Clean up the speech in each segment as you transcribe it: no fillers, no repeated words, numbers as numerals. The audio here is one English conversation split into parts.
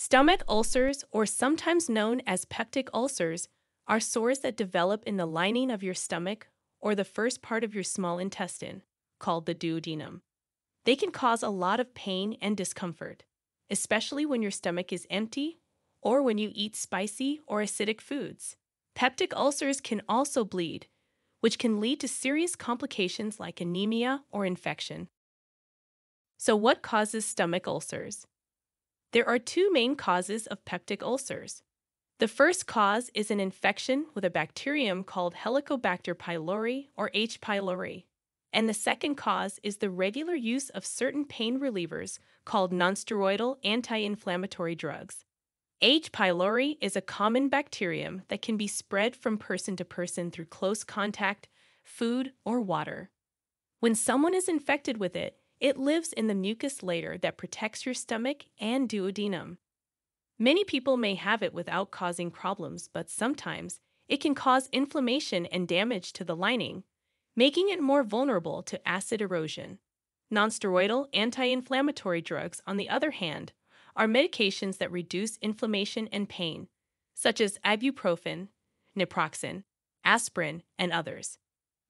Stomach ulcers, or sometimes known as peptic ulcers, are sores that develop in the lining of your stomach or the first part of your small intestine, called the duodenum. They can cause a lot of pain and discomfort, especially when your stomach is empty or when you eat spicy or acidic foods. Peptic ulcers can also bleed, which can lead to serious complications like anemia or infection. So what causes stomach ulcers? There are two main causes of peptic ulcers. The first cause is an infection with a bacterium called Helicobacter pylori, or H. pylori. And the second cause is the regular use of certain pain relievers called nonsteroidal anti-inflammatory drugs. H. pylori is a common bacterium that can be spread from person to person through close contact, food, or water. When someone is infected with it, it lives in the mucus layer that protects your stomach and duodenum. Many people may have it without causing problems, but sometimes it can cause inflammation and damage to the lining, making it more vulnerable to acid erosion. Nonsteroidal anti-inflammatory drugs, on the other hand, are medications that reduce inflammation and pain, such as ibuprofen, naproxen, aspirin, and others.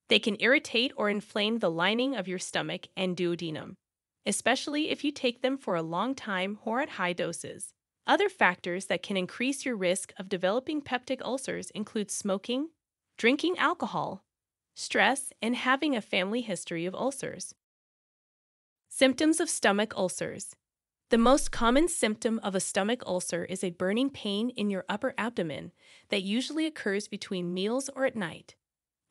They can irritate or inflame the lining of your stomach and duodenum, especially if you take them for a long time or at high doses. Other factors that can increase your risk of developing peptic ulcers include smoking, drinking alcohol, stress, and having a family history of ulcers. Symptoms of stomach ulcers. The most common symptom of a stomach ulcer is a burning pain in your upper abdomen that usually occurs between meals or at night.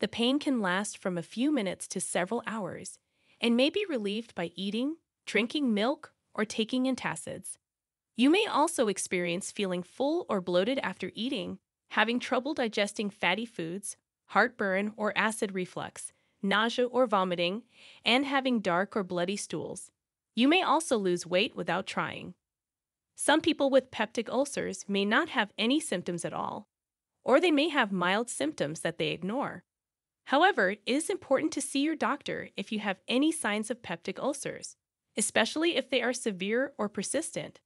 The pain can last from a few minutes to several hours and may be relieved by eating, drinking milk, or taking antacids. You may also experience feeling full or bloated after eating, having trouble digesting fatty foods, heartburn or acid reflux, nausea or vomiting, and having dark or bloody stools. You may also lose weight without trying. Some people with peptic ulcers may not have any symptoms at all, or they may have mild symptoms that they ignore. However, it is important to see your doctor if you have any signs of peptic ulcers, especially if they are severe or persistent,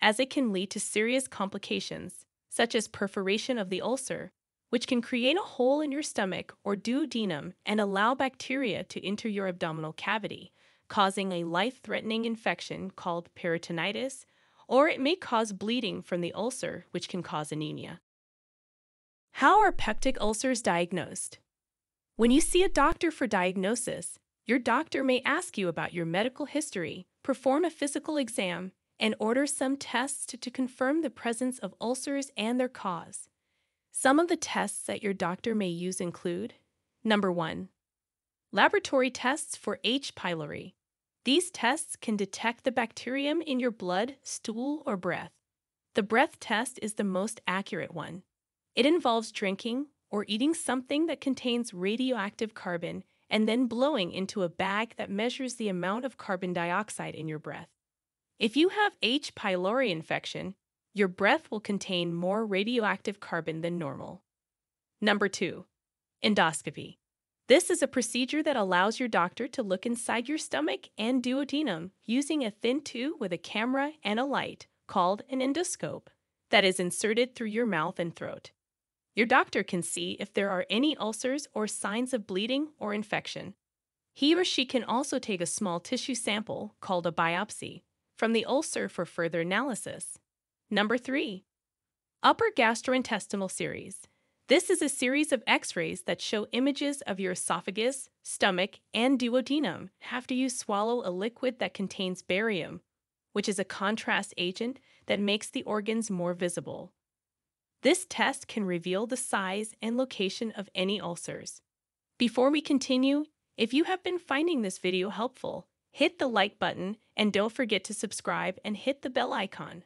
as it can lead to serious complications, such as perforation of the ulcer, which can create a hole in your stomach or duodenum and allow bacteria to enter your abdominal cavity, causing a life-threatening infection called peritonitis, or it may cause bleeding from the ulcer, which can cause anemia. How are peptic ulcers diagnosed? When you see a doctor for diagnosis, your doctor may ask you about your medical history, perform a physical exam, and order some tests to confirm the presence of ulcers and their cause. Some of the tests that your doctor may use include: Number 1. Laboratory tests for H. pylori. These tests can detect the bacterium in your blood, stool, or breath. The breath test is the most accurate one. It involves drinking or eating something that contains radioactive carbon and then blowing into a bag that measures the amount of carbon dioxide in your breath. If you have H. pylori infection, your breath will contain more radioactive carbon than normal. Number 2. Endoscopy. This is a procedure that allows your doctor to look inside your stomach and duodenum using a thin tube with a camera and a light, called an endoscope, that is inserted through your mouth and throat. Your doctor can see if there are any ulcers or signs of bleeding or infection. He or she can also take a small tissue sample, called a biopsy, from the ulcer for further analysis. Number 3. Upper gastrointestinal series. This is a series of x-rays that show images of your esophagus, stomach, and duodenum after you swallow a liquid that contains barium, which is a contrast agent that makes the organs more visible. This test can reveal the size and location of any ulcers. Before we continue, if you have been finding this video helpful, hit the like button and don't forget to subscribe and hit the bell icon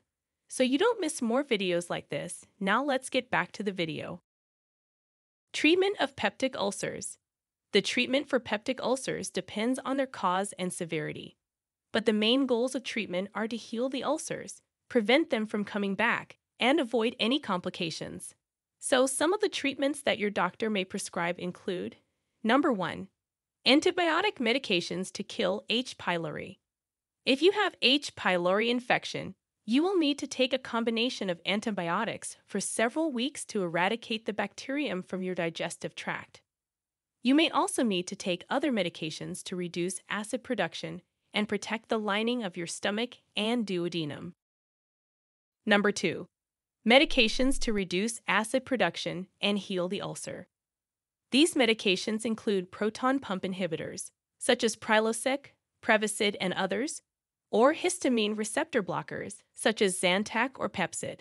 so you don't miss more videos like this. Now let's get back to the video. Treatment of peptic ulcers. The treatment for peptic ulcers depends on their cause and severity, but the main goals of treatment are to heal the ulcers, prevent them from coming back, and avoid any complications. So some of the treatments that your doctor may prescribe include: Number 1. Antibiotic medications to kill H. pylori. If you have H. pylori infection, You will need to take a combination of antibiotics for several weeks to eradicate the bacterium from your digestive tract. You may also need to take other medications to reduce acid production and protect the lining of your stomach and duodenum. Number 2. Medications to reduce acid production and heal the ulcer. These medications include proton pump inhibitors, such as Prilosec, Prevacid, and others, or histamine receptor blockers, such as Zantac or Pepcid.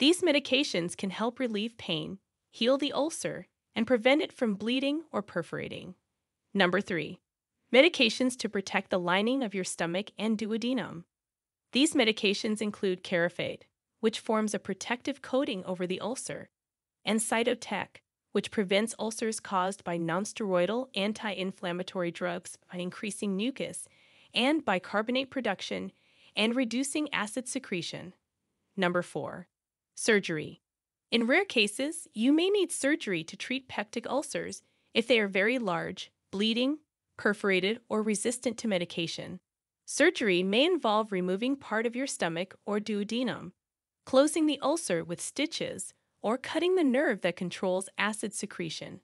These medications can help relieve pain, heal the ulcer, and prevent it from bleeding or perforating. Number 3. Medications to protect the lining of your stomach and duodenum. These medications include Carafate, which forms a protective coating over the ulcer, and Cytotec, which prevents ulcers caused by nonsteroidal anti-inflammatory drugs by increasing mucus and bicarbonate production and reducing acid secretion. Number 4. Surgery. In rare cases, you may need surgery to treat peptic ulcers if they are very large, bleeding, perforated, or resistant to medication. Surgery may involve removing part of your stomach or duodenum, closing the ulcer with stitches, or cutting the nerve that controls acid secretion.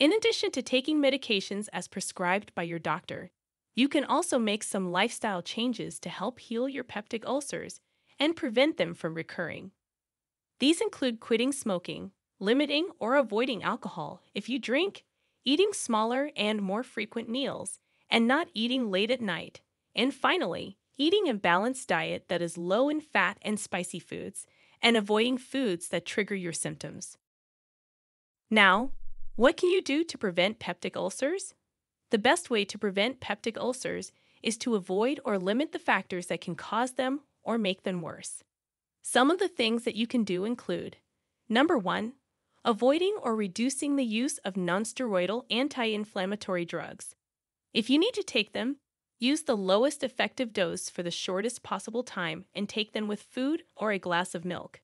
In addition to taking medications as prescribed by your doctor, you can also make some lifestyle changes to help heal your peptic ulcers and prevent them from recurring. These include quitting smoking, limiting or avoiding alcohol if you drink, eating smaller and more frequent meals, and not eating late at night, and finally, eating a balanced diet that is low in fat and spicy foods, and avoiding foods that trigger your symptoms. Now, what can you do to prevent peptic ulcers? The best way to prevent peptic ulcers is to avoid or limit the factors that can cause them or make them worse. Some of the things that you can do include: Number 1. Avoiding or reducing the use of nonsteroidal anti-inflammatory drugs. If you need to take them, use the lowest effective dose for the shortest possible time and take them with food or a glass of milk.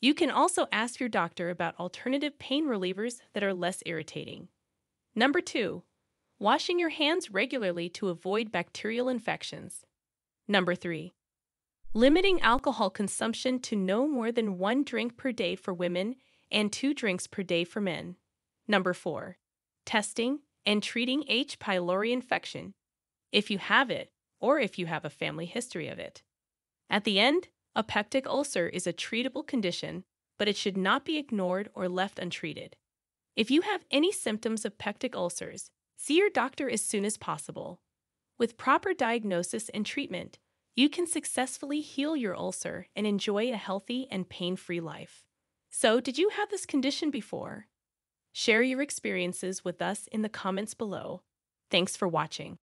You can also ask your doctor about alternative pain relievers that are less irritating. Number 2. Washing your hands regularly to avoid bacterial infections. Number 3. Limiting alcohol consumption to no more than 1 drink per day for women and 2 drinks per day for men. Number 4. Testing and treating H. pylori infection, if you have it or if you have a family history of it. At the end, a peptic ulcer is a treatable condition, but it should not be ignored or left untreated. If you have any symptoms of peptic ulcers, see your doctor as soon as possible. With proper diagnosis and treatment, you can successfully heal your ulcer and enjoy a healthy and pain-free life. So, did you have this condition before? Share your experiences with us in the comments below. Thanks for watching.